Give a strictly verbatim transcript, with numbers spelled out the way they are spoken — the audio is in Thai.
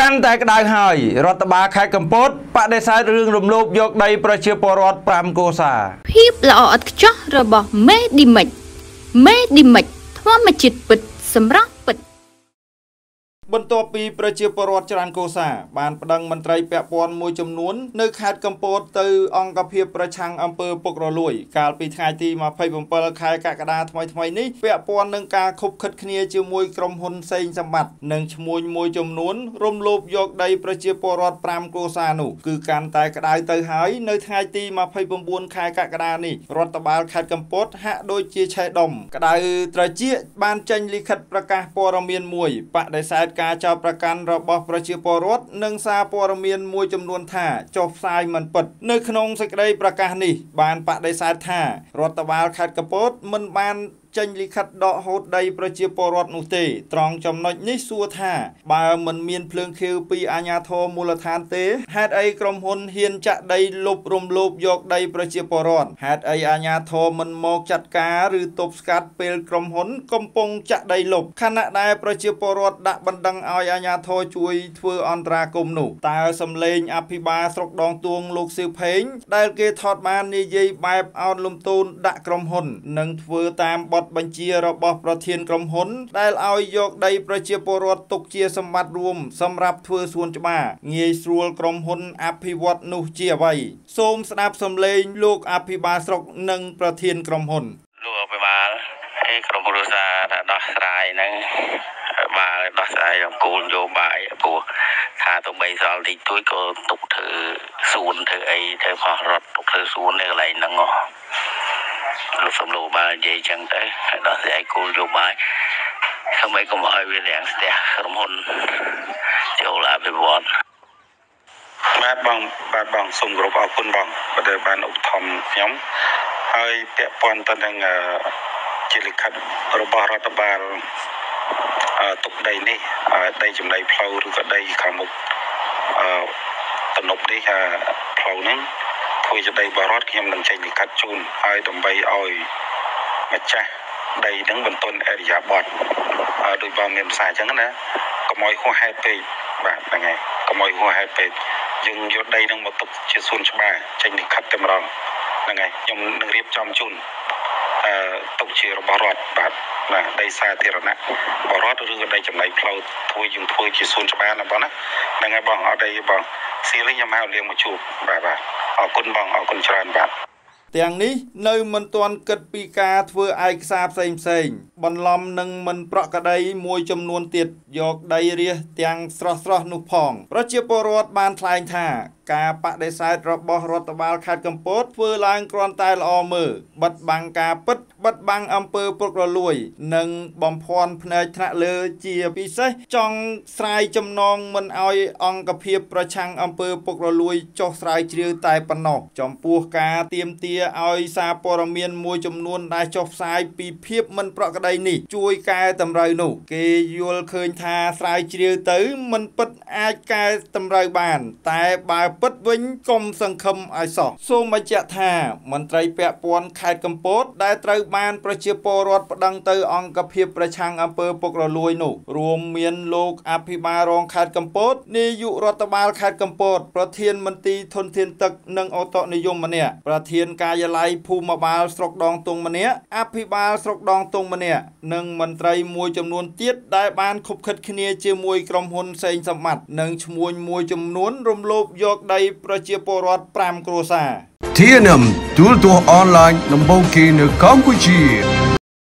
กันแต่กระดานหายรัฐบาลขายกัมพูชประเดศเรื่องรวมโลกยกในประเชียปรอดปรามโกซาพิบละอัดจ้าระบบเมดิมัดเมดิมัดทว่ามาจิตปิดสำรับบนตัวปีประเชียปรอดจรันโกซาบานประดังมันไตรแปะปอนมวยจำนวนเนื้อขาดกัมพูชตือองกระเพียบประชังอำเภอปกรลุยการปีทายทีมาไพ่ผมเปิดขายกระดาษทำไมทำไมนี้แปะปอนเนื้อการขบขัดเคียจืมวยกรมหนเซนสมบัติเนื้อชมวยมวยจำนวนรวมลูบยกใดประเชียปรอดปรามโกซาหนุคือการตายกระดาษตือหายเนื้อทายทีมาไพ่ผมบุญขายกระดาษนี่รัฐบาลขาดกัมพูชฮะโดยเจียชัยดมกระดาษตระเจียบานจันลิขัดประกาศปรมีนมวยปะได้สายการจับประกันระบบประชีพรถหนึ่งซาปรมีนมวยจำนวนท่าจบทรายมันปิดในขนมสักได้ประกาศนี่บานปะได้สายท่ารถตะวาขัดกระโปดมันบานจันลิขัดดอกหดใดประชีพรถนุเตตรองจำนวนนิสัวท่าบาเหมือนเมียนเพลิงคิวปีอาญาโทมูลฐานเตฮัดไอกรมหุนเฮียนจะได้ลบรวมลบยกได้ประชีพรถฮัดไออาญาโทมันมอกจัดการหรือตบสกัดเปลกรมหุนกมปงจะได้ลบขณะใดประชีพรถดักบันดังอาญาโทช่วยเพื่ออันตรากรมหนุตาสำเลงอภิบาสกดองตวงลูกเสือเพงได้เกยทอดมาในยีแบบเอาลมตูนดักกรมหุนนั่งเพื่อตามบัญชีระบบประเทียนกรมหนได้เอายกใดประชีพรถตกเชียสมบัติรวมสำหรับเพื่อส่วนจะมาเงยสรวลกรมหนอภิวัตนุเชียไว้สมสนับสมเลงลูกอภิบาลสกหนึ่งประเทียนกรมหนลูกอภิบาลให้กรมบุรุษาดอกสายนั่งมาดอกสายของกูโยบายปูถ้าตรงใบซองที่ทุยก็ตกเธอศูนย์เธอไอเธอพอรถตกเธอศูนย์อะไรนั่งงอลูกสมรู้มาเยจังแต่เราเสียกูอยู่ไหมทำไมก็มาเอาเวียนแรงแต่ขมหุ่นเจ้าลาไปบอลบาดบังบาดบังส่งกรบเอาคุณบังประเดี๋ยวบานอุปธรรมย้อมเอาเปียปอนตอนนั้นจิลิคัดรบรัฐบาลตกได้นี่ได้จำได้เพลาหรือก็ได้ขามุกตนบได้เพลานั้นคุยจะได้บารอดเข้มดังใจหรือคัดจูนไอ้ดมใบอ้อยมาจ้าได้ทั้งบนต้นเอริยาบอดโดยบางเงินสายจังนะก็มอยหัวไฮเปย์แบบยังไงก็มอยหัวไฮเปย์ยังยศได้ทั้งหมดตกเชื้อส่วนชบาใจหรือคัดเต็มรองยังไงยังนึกเรียบจอมจูนตกเชื้อบารอดแบบนะได้สายเทระนะบารอดหรือได้จำได้เพลาทวยยังทวยเชื้อส่วนชบานะบ้างนะยังไงบ้างเอาได้บ้างซีรีส์ยามเอาเรียงมาจูบแบบแบบเอาคนบังเอาคนชราแบบแต่อย่างนี้ในมันตอนเกิดปีกาเทอไอซาบเซงเซงบอลลอมหนึ่งมันประกระไดมวยจำนวนเตียดยกไดเรียเตียงสระสระนุพองประเชียปรอดบานทลายท่ากาปะได้สายระบอบรัฐบาลขาดกำปดเพื่อลางกรอนตายละอมือบัดบังกาปัดบัดบังอำเภอปกรลุยหนึ่งบอมพรพเนยทะเลเจียปีเซจองสายจำนองมันเอาองกระเพียบประชังอำเภอปกรลุยจอกสายเจียตายปนอกจอมปูกาเตรียมเตียเอาซาปรมีนมวยจำนวนได้จอกสายปีเพียบมันประกระไดนี่ช่วยกายตำไรหนุเกยลเคยทาสายเจียตื้อมันปัดอายกายตำไรบานตายบาปัดวิญกรมสังคมไอสอโซมาเจธามันไตรแปะปอนขายกัมพูชได้ไตรบานประชีพรถประดังเตอองกระเพียบประชังอำเภอปกรลุยหนุรวมเมียนโลกอภิบาลรองขายกัมพูชนิยุรัฐบาลขายกัมพูชประเทียนมันตีทนเทียนตึกนังอตนิยมมันเนี่ยประเทียนกายไลภูมิบาลสกดองตรงมันเนี่ยอภิบาลสกดองตรงมันเนี่ยนังมันไตรมวยจำนวนเตี้ยได้บานขบขัดเคียเจมวยกรมหนเซนสมัตินังชมวยมวยจำนวนรวมโลกยกได้ประชีพรถปรามโกซา ที เอ็น เอ็ม ทูลตัวออนไลน์นำเบาเกนกัมพูชี